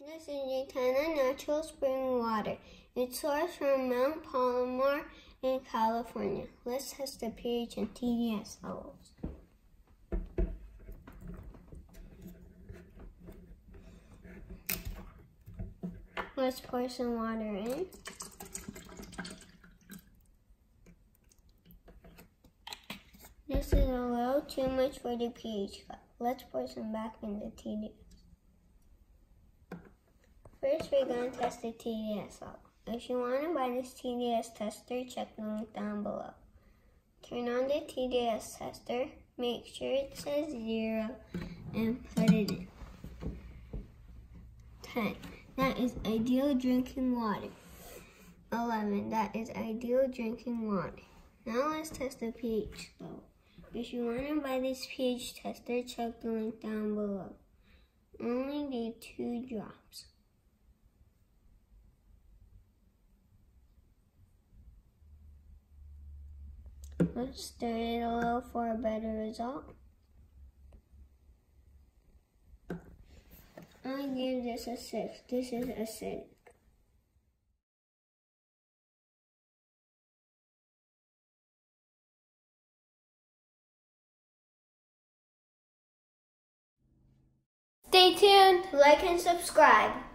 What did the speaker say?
This is Utah Natural Spring Water. It's sourced from Mount Palomar in California. Let's test the pH and TDS levels. Let's pour some water in. This is a little too much for the pH cup. Let's pour some back in the TDS. First, we're going to test the TDS level. If you want to buy this TDS tester, check the link down below. Turn on the TDS tester, make sure it says 0, and put it in. 10, that is ideal drinking water. 11, that is ideal drinking water. Now let's test the pH level. If you want to buy this pH tester, check the link down below. Only need 2 drops. Let's stir it a little for a better result. I give this a 6. This is acidic. Stay tuned, like and subscribe.